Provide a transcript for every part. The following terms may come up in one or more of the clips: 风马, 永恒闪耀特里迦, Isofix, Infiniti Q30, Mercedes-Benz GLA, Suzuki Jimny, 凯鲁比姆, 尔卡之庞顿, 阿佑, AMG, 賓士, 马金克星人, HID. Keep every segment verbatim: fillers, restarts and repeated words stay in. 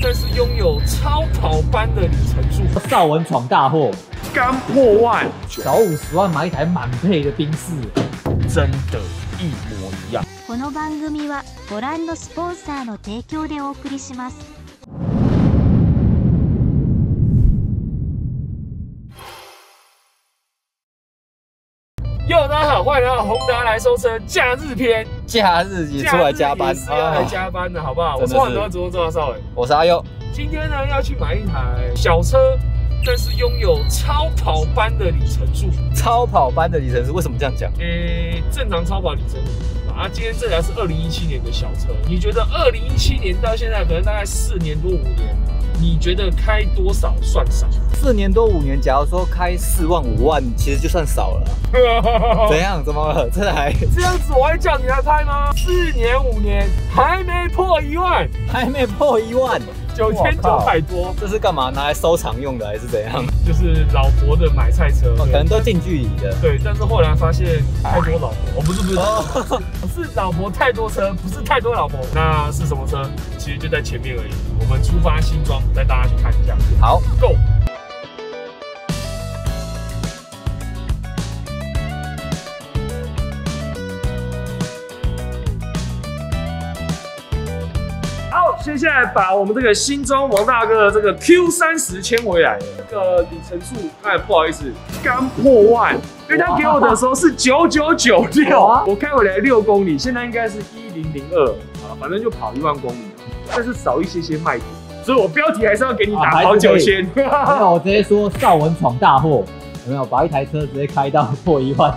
但是拥有超跑般的里程数。邵文闯大祸，刚破万，小五十万买一台满配的宾士，真的，一模一样。この番組はご覧のスポンサーの提供でお送りします。哟，大家好，欢迎来到宏达来收车假日篇。假日也出来加班，是要来加班的，好不好？我是宏达主播周少伟，我是阿佑。今天呢，要去买一台小车。但是拥有超跑般的里程数，超跑般的里程数，为什么这样讲？诶、欸，正常超跑里程数啊。今天这台是二零一七年的小车，你觉得二零一七年到现在可能大概四年多五年，你觉得开多少算少？四年多五年，假如说开四万五万，其实就算少了。怎样？怎么了？这台这样子我还叫你来拍吗？四年五年还没破一万，还没破一万。九千九百多，这是干嘛？拿来收藏用的还是怎样？就是老婆的买菜车，哦、可能都近距离的。对，但是后来发现太多老婆，我、哦、不是不是，哦、是老婆太多车，不是太多老婆。那是什么车？其实就在前面而已。我们出发新庄，带大家去看一下。好 ，Go。接下来把我们这个新庄王大哥的这个 Q 三十牵回来，这个里程数，哎，不好意思，刚破万，因为他给我的时候是九九九六，我开回来六公里，现在应该是一零零二啊，反正就跑一万公里，但是少一些些卖点，所以我标题还是要给你打跑九千。没有，我直接说邵文闯大祸，有没有把一台车直接开到破一万？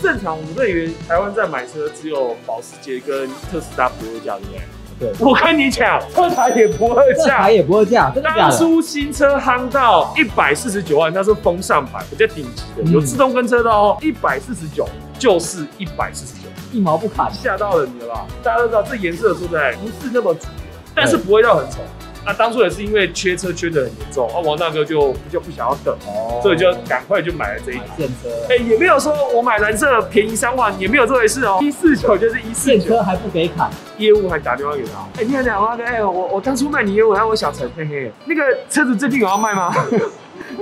正常，我们以为台湾在买车只有保时捷跟特斯拉不会价，对不对？对，我跟你讲，这台也不二价，这台也不二价。当初新车夯到一百四十九万，它是风尚版，比较顶级的，嗯、有自动跟车道哦。一百四十九就是一百四十九，一毛不砍，吓到了你了吧？大家都知道，这颜色说在不是那么主流，但是不会到很丑。那、啊、当初也是因为缺车缺得很严重，啊，王大哥就就不想要等，哦、所以就赶快就买了这一台现车。哎、欸，也没有说我买蓝色便宜三万，也没有这回事哦。一四九就是一四九，现车还不给砍，业务还打电话给他。哎、欸，你好，你好，王大哥，哎、欸，我我当初卖你业务，还有我小陈，嘿嘿，那个车子最近有要卖吗？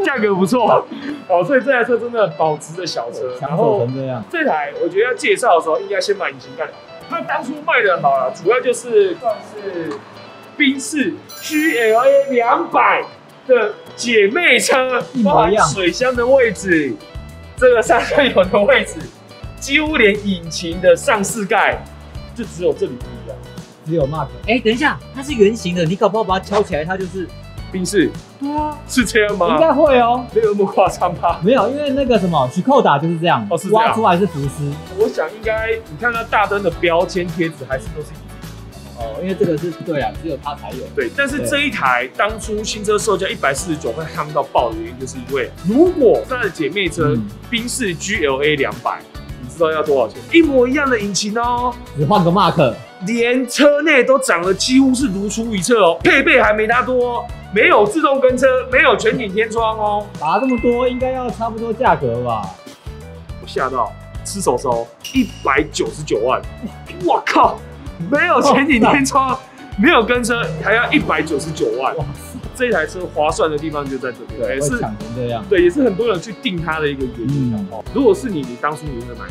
价格不错，哦，所以这台车真的保值的小车，然后这样。这台我觉得要介绍的时候，应该先把引擎盖。那当初卖的好了，主要就是算是。宾士 G L A 两百的姐妹车，包含水箱的位置，这个刹车油的位置，几乎连引擎的上饰盖就只有这里不一样，只有 mark。哎，等一下，它是圆形的，你搞不好把它敲起来，它就是宾士。对啊，是这样吗？应该会哦，没有那么夸张吧？没有，因为那个什么，曲扣打就是这样，哦，是这样，挖出来是福斯。我想应该，你看它大灯的标签贴纸还是都是。哦，因为这个是对啊，只有它才有。对，但是这一台当初新车售价一百四十九，会夯到爆的原因，就是因为如果它的姐妹车宾士 G L A 两百，你知道要多少钱？一模一样的引擎哦，只换个 mark， 连车内都长得几乎是如出一辙哦，配备还没它多哦，没有自动跟车，没有全景天窗哦，打这么多应该要差不多价格吧？我吓到，吃手手一百九十九万，我靠！没有前几天窗，没有跟车，还要一百九十九万。这台车划算的地方就在这边，也是抢成这样。对，也是很多人去定它的一个原因。嗯、如果是你，你当初你会买？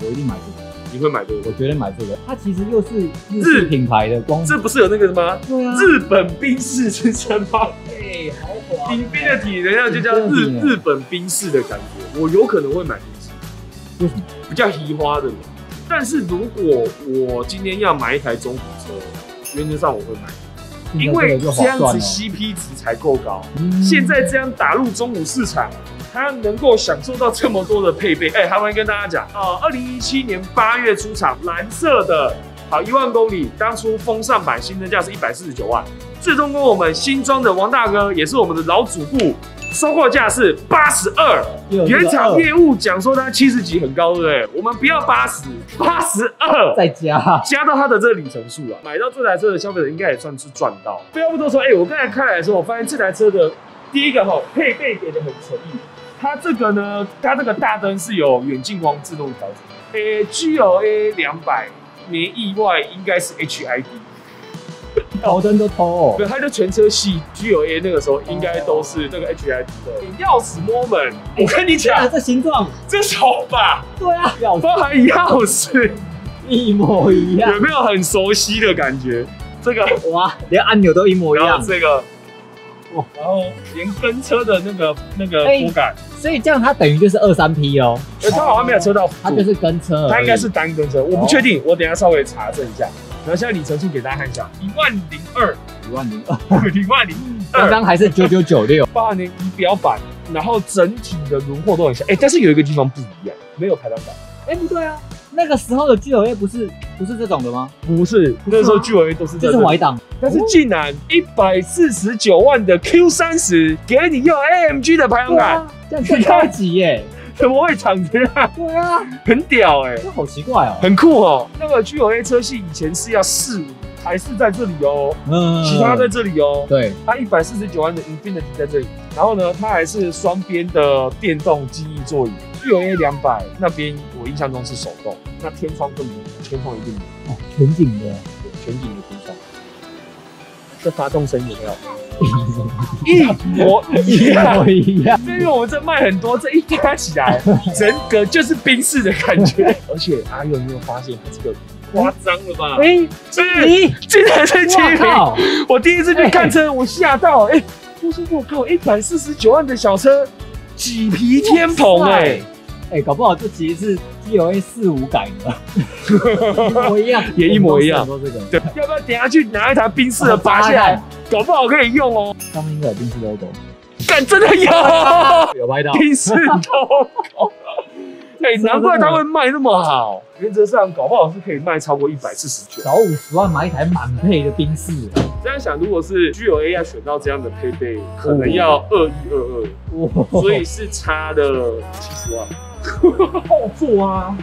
我一定买这个。你会买这个？我绝对买这个。它其实又是日式品牌的，光这不是有那个什么？对啊，日本宾士之称吗？哎，豪华。Infiniti， 人家就叫日日本宾士的感觉。我有可能会买宾士，为什么？比较移花的。但是如果我今天要买一台中古车，原则上我会买，因为这样子 C P 值才够高。嗯、现在这样打入中古市场，它能够享受到这么多的配备。哎、欸，还会跟大家讲啊，二零一七年八月出厂，蓝色的，好一万公里，当初风尚版新车价是一百四十九万，最终跟我们新庄的王大哥，也是我们的老主顾。收购价是八十二，原厂业务讲说它七十几很高，对不对？我们不要八十，八十二再加加到它的这个里程数啊，买到这台车的消费者应该也算是赚到。不要不多说，哎、欸，我刚才开来的时候，我发现这台车的第一个哈、喔、配备给的很诚意，它这个呢，它这个大灯是有远近光自动调整。诶、欸、，G L A 两百没意外应该是 H I D。头灯都偷哦。对，它就全车系 G L A 那个时候应该都是那个 H I D 的。你钥匙摸门，我跟你讲，这形状，这手法，对啊，包含钥匙一模一样，有没有很熟悉的感觉？这个哇，连按钮都一模一样。然后这个。 哦、然后连跟车的那个那个拨杆、欸，所以这样它等于就是二三 P 哦。它好像没有车道，它就是跟车，它应该是单跟车，我不确定，哦、我等一下稍微查证一下。然后现在里程数给大家看一下，一万零二，一万零二，一万零二，刚刚还是九九九六，八年仪表板，然后整体的轮廓都很像，哎、欸，但是有一个地方不一样，没有排挡杆。哎、欸，不对啊，那个时候的 G L A 不是不是这种的吗？不是，那时候 G L A 都是这种。这是怀挡。 但是竟然一百四十九万的 Q 三十给你用 A M G 的排挡杆，这样更高级耶！怎么会长这样？对啊，很屌哎、欸，这好奇怪哦，很酷哦。那个 G L A 车系以前是要四五台式在这里哦，嗯，其他在这里哦。对，它一百四十九万的 Infiniti 在这里，然后呢，它还是双边的电动记忆座椅。 G L A 两百那边我印象中是手动，那天窗更没有，天窗一定没有哦，全景的，对，全景的天窗。 这发动声也没有一模一样，一样。因为我们这卖很多，这一加起来，整个就是宾士的感觉。而且阿佑，你有发现这个夸张了吧？哎，你竟然是七零！我第一次去看车，我吓到。哎，我说我靠，一百四十九万的小车，麂皮天棚哎。 哎、欸，搞不好这其实是 G L A 四五改的，一模一样，也一模一样。说这个，对，要不要等下去拿一台宾士的拔下来，搞不好可以用哦。上面应该有宾士 logo， 干真的有，有拍到宾士 logo。哎，难怪他会卖那么好。原则上，搞不好是可以卖超过一百四十九，小五十万买一台满配的宾士。这样想，如果是 G L A 要选到这样的配备，可能要二一二二，所以是差了七十万。 后座啊，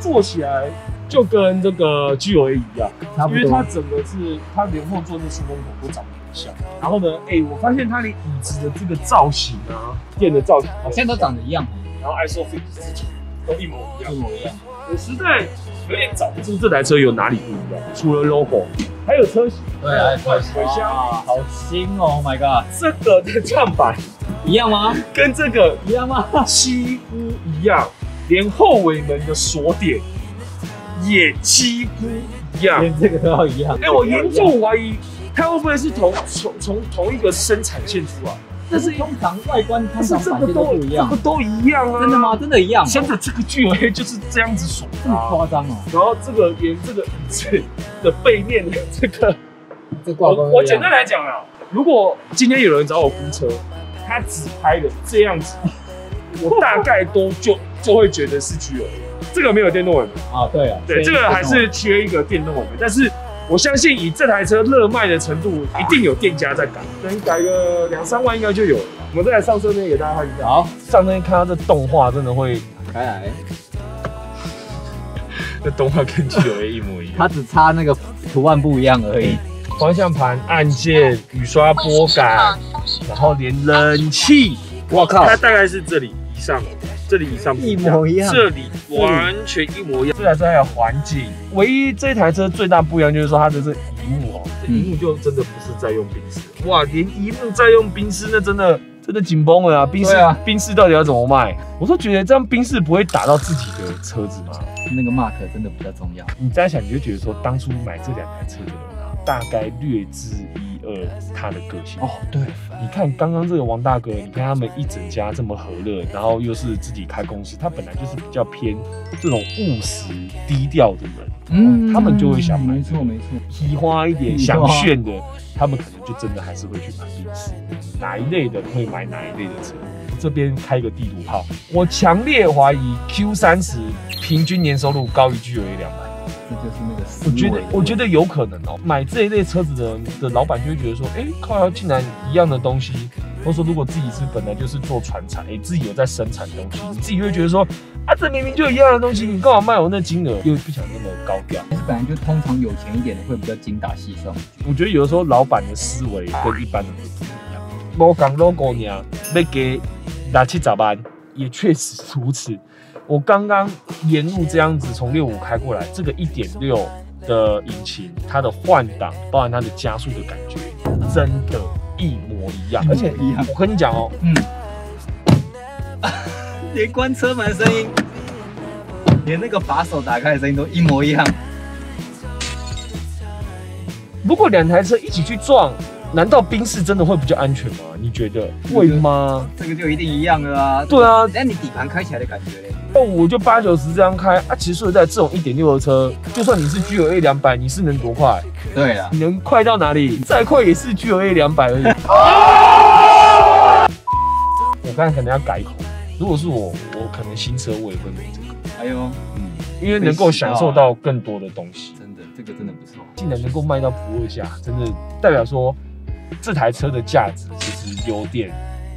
坐起来就跟这个 G L A 一样，因为它整个是它连后座那出风口都长得很像。然后呢，哎、欸，我发现它连椅子的这个造型啊，垫的造型好像都长得一样。然后 Isofix 自己都一模一样，一模一样。我实在有点找不出这台车有哪里不一样，除了 logo， 还有车型。对啊，尾箱好新哦 ，Oh my god！ 这个的站板。 一样吗？跟这个一样吗？几乎一样，连后尾门的锁点也几乎一样，连这个都要一样。哎、欸，我严重怀疑它会不会是同从从同一个生产线出来？但是通常外观它是这个都一样，这个都一样啊？真的吗？真的一样？真的这个巨尾就是这样子锁、啊，这么夸张哦。然后这个连这个椅子的背面的这个，这挂钩。我简单来讲啊，如果今天有人找我估车。 他只拍了这样子，我大概都就就会觉得是G L A，这个没有电动尾门啊，对啊，对，这个还是缺一个电动尾门。但是我相信以这台车热卖的程度，一定有店家在改，能改个两三万应该就有了。我们再来上车面给大家看一下，好，上车看到这动画真的会打开来，这动画跟G L A一模一样，它只差那个图案不一样而已。 方向盘按键、雨刷拨杆，然后连冷气，我靠，它大概是这里以上，这里以上一模一样，这里完全一模一样。这台车还有环境，唯一这台车最大不一样就是说它的这萤幕哦，这萤幕就真的不是在用宾士，哇，连萤幕在用宾士，那真的真的紧绷了啊！宾士啊，宾士到底要怎么卖？我都觉得这样宾士不会打到自己的车子吗？那个 mark 真的比较重要。你这样想，你就觉得说当初买这两台车的人。 大概略知一二他的个性哦，对，你看刚刚这个王大哥，你看他们一整家这么和乐，然后又是自己开公司，他本来就是比较偏这种务实低调的人，嗯，他们就会想买，没错没错，喜欢一点想炫的，他们可能就真的还是会去买宾士，哪一类的会买哪一类的车。这边开个地图炮，我强烈怀疑 Q 三十平均年收入高于 G L A 两百。 就是那个，我觉得我觉得有可能哦、喔。买这一类车子的的老板就会觉得说，哎、欸，靠，竟然一样的东西，或者说如果自己是本来就是做传产，哎、欸，自己有在生产东西，你自己会觉得说，啊，这明明就一样的东西，你干嘛卖我那金额？又不想那么高调。但是本来就通常有钱一点的会比较精打细算。我觉得有的时候老板的思维跟一般人不一样。我讲 logo 呢，要给六七十万，也确实如此。 我刚刚沿路这样子从六五开过来，这个一点六的引擎，它的换挡，包含它的加速的感觉，真的，一模一样。而且我跟你讲哦，嗯，连关车门声音，连那个把手打开的声音都一模一样。如果两台车一起去撞，难道宾士真的会比较安全吗？你觉得会吗？这个就一定一样的啊。对啊，那你底盘开起来的感觉嘞？ 哦，我就八九十这样开啊！其实我在这种 一点六 的车，就算你是 G L A 两百，你是能多快？对啊，你能快到哪里？再快也是 G L A 两百而已。我刚才可能要改口，如果是我，我可能新车我也会买这个。哎呦，嗯，因为能够享受到更多的东西。真的，这个真的不错。竟然能够卖到不二价，真的代表说这台车的价值其实有点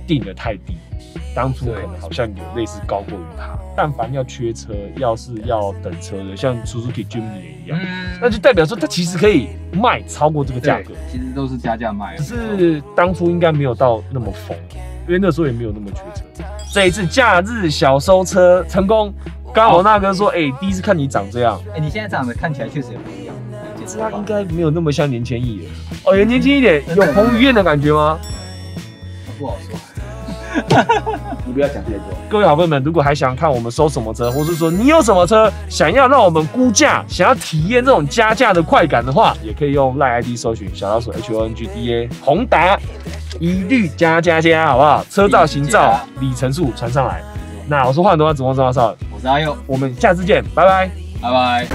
定得太低。 当初可能好像有类似高过于它，但凡要缺车，要是要等车的，像 Suzuki Jimny 也一样，嗯、那就代表说它其实可以卖超过这个价格，其实都是加价卖。只是当初应该没有到那么疯，因为那时候也没有那么缺车。这一次假日小收车成功，刚好那哥说，哎、欸，第一次看你长这样，哎、欸，你现在长得看起来确实也不一样，他应该没有那么像年轻一点，哦，年轻一点，有彭于晏的感觉吗？不好说。 你不要讲太多。各位好朋友们，如果还想看我们收什么车，或是说你有什么车想要让我们估价，想要体验这种加价的快感的话，也可以用 LINE I D 搜寻小老鼠 H O N G D A 宏达，一律加加加，好不好？车照、行照、里程数传上来。那我是焕德，主播张少少，我是阿佑，我们下次见，拜拜，拜拜。